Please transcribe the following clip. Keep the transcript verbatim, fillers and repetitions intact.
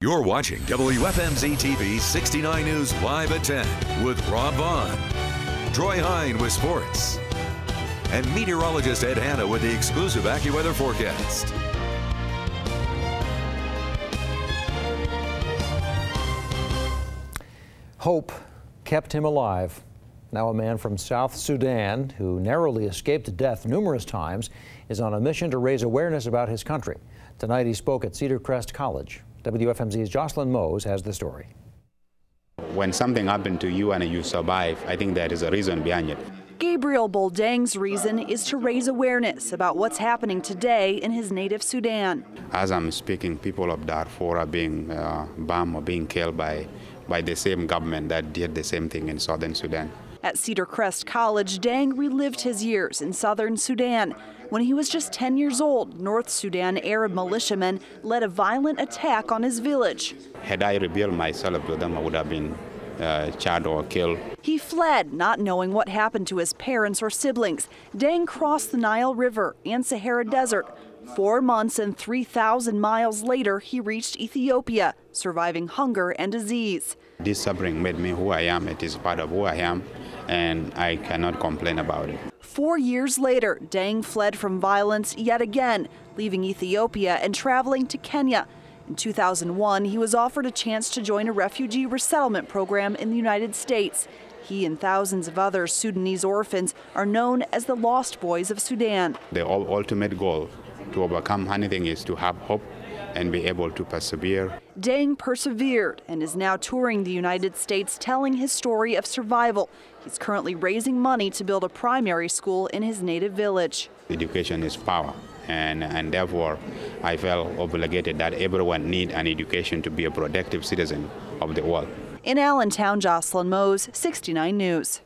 You're watching W F M Z T V sixty-nine News Live at ten with Rob Vaughn, Troy Hine with sports, and meteorologist Ed Hanna with the exclusive AccuWeather forecast. Hope kept him alive. Now a man from South Sudan who narrowly escaped death numerous times is on a mission to raise awareness about his country. Tonight he spoke at Cedar Crest College. W F M Z's Jocelyn Mose has the story. When something happened to you and you survive, I think there is a reason behind it. Gabriel Bol Deng's reason is to raise awareness about what's happening today in his native Sudan. As I'm speaking, people of Darfur are being uh, bombed or being killed by, by the same government that did the same thing in southern Sudan. At Cedar Crest College, Deng relived his years in southern Sudan. When he was just ten years old, North Sudan Arab militiamen led a violent attack on his village. Had I rebelled myself to them, I would have been Uh, shot or killed. He fled, not knowing what happened to his parents or siblings. Deng crossed the Nile River and Sahara Desert. Four months and three thousand miles later, he reached Ethiopia, surviving hunger and disease. This suffering made me who I am. It is part of who I am, and I cannot complain about it. Four years later, Deng fled from violence yet again, leaving Ethiopia and traveling to Kenya. In two thousand one, he was offered a chance to join a refugee resettlement program in the United States. He and thousands of other Sudanese orphans are known as the Lost Boys of Sudan. The ultimate goal to overcome anything is to have hope and be able to persevere. Deng persevered and is now touring the United States telling his story of survival. He's currently raising money to build a primary school in his native village. Education is power. And, and therefore, I felt obligated that everyone need an education to be a productive citizen of the world. In Allentown, Jocelyn Mose, sixty-nine News.